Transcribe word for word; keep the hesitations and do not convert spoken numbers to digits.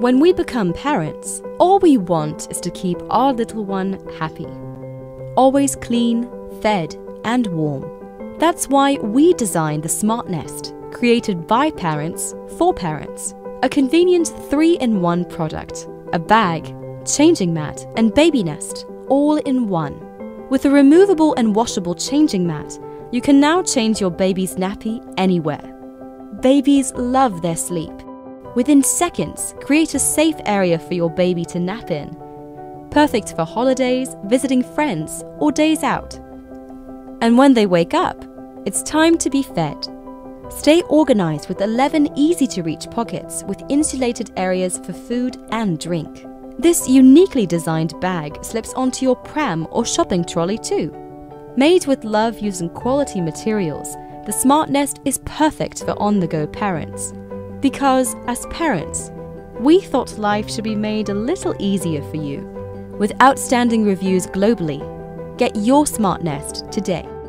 When we become parents, all we want is to keep our little one happy. Always clean, fed, and warm. That's why we designed the SmartNest, created by parents for parents. A convenient three in one product, a bag, changing mat, and baby nest, all in one. With a removable and washable changing mat, you can now change your baby's nappy anywhere. Babies love their sleep. Within seconds, create a safe area for your baby to nap in. Perfect for holidays, visiting friends, or days out. And when they wake up, it's time to be fed. Stay organized with eleven easy-to-reach pockets with insulated areas for food and drink. This uniquely designed bag slips onto your pram or shopping trolley too. Made with love using quality materials, the SmartNest is perfect for on-the-go parents. Because, as parents, we thought life should be made a little easier for you. With outstanding reviews globally, get your SmartNest today.